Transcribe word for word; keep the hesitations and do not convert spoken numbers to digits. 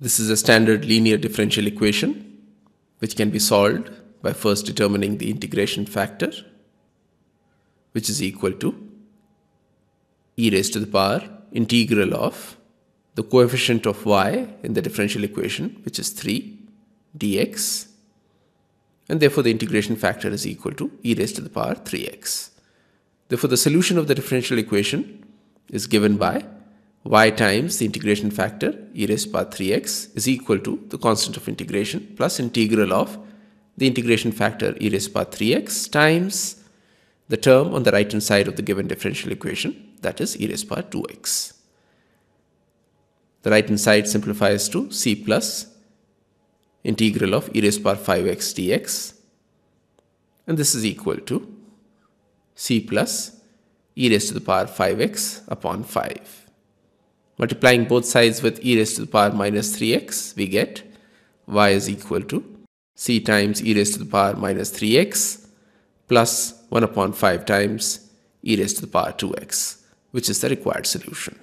This is a standard linear differential equation which can be solved by first determining the integration factor, which is equal to e raised to the power integral of the coefficient of y in the differential equation, which is three dx, and therefore the integration factor is equal to e raised to the power three x. Therefore the solution of the differential equation is given by y times the integration factor e raised to the power three x is equal to the constant of integration plus integral of the integration factor e raised to the power three x times the term on the right hand side of the given differential equation, that is e raised to the power two x. The right hand side simplifies to c plus integral of e raised to the power five x dx, and this is equal to c plus e raised to the power five x upon five. Multiplying both sides with e raised to the power minus three x, we get y is equal to c times e raised to the power minus three x plus one upon five times e raised to the power two x, which is the required solution.